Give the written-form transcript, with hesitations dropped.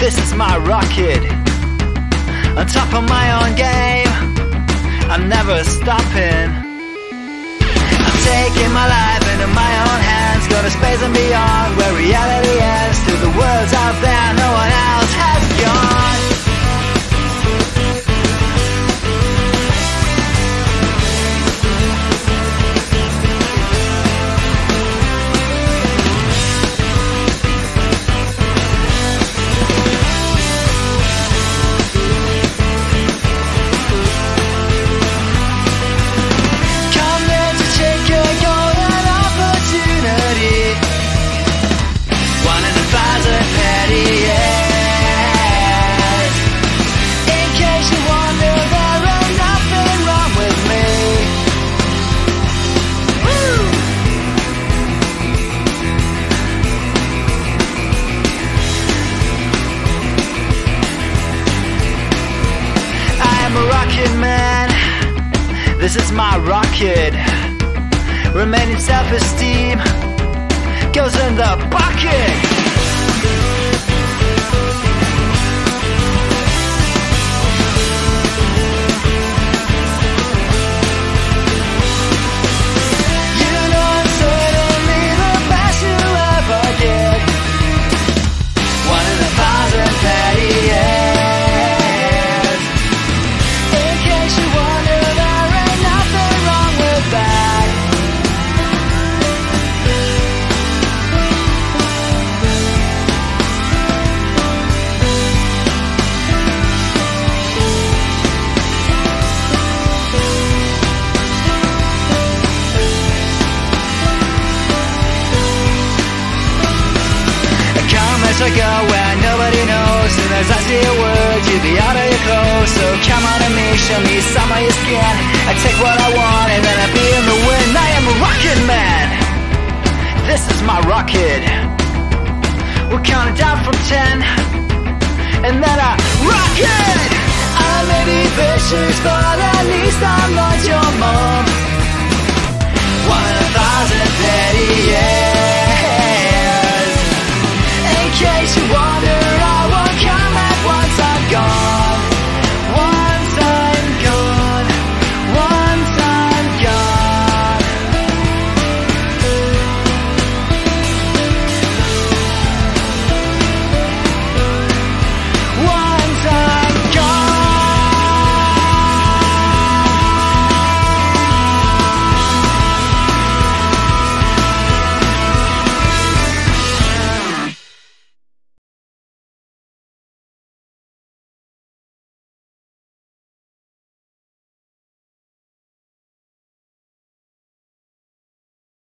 This is my rocket, on top of my own game, I'm never stopping. I'm taking my life into my own hands, go to space and beyond, where reality ends, to the worlds out there no one else has gone. This is my rocket, remaining self-esteem goes in the bucket. I go where nobody knows, and as I see a word, you'd be out of your clothes. So come on to me, show me some of your skin. I take what I want, and then I be in the wind. I am a rocket man. This is my rocket. We'll count it down from 10, and then I rocket. I may be vicious, but at least I'm not your mom.